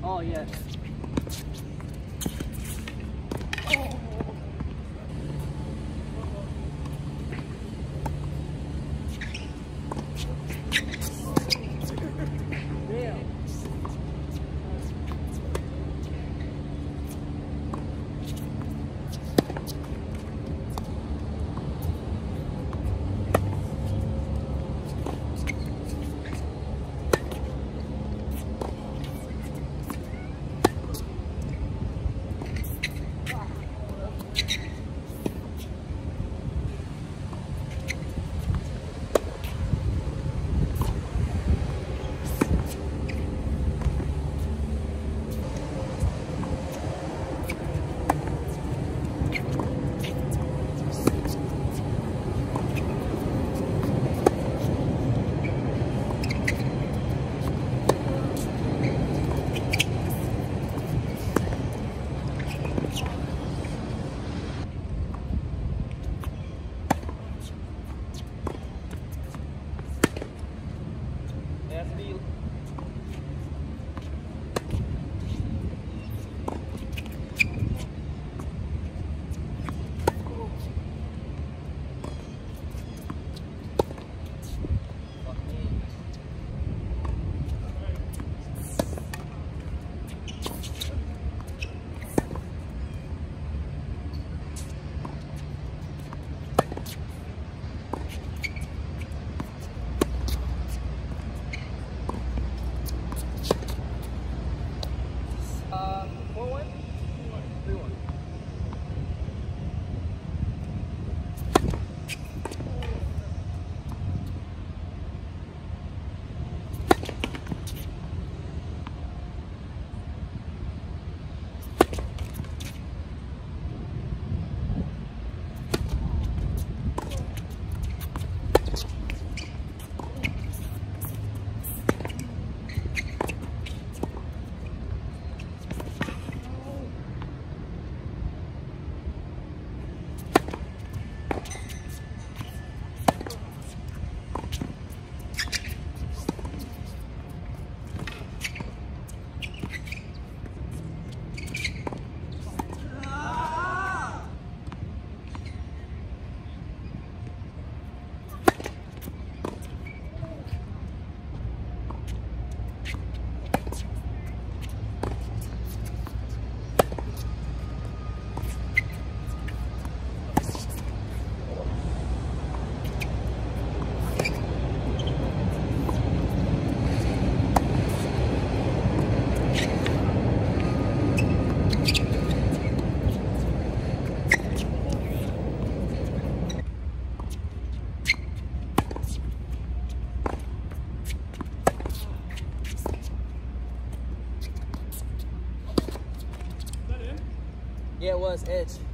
Oh, yes. Yeah, it was edge.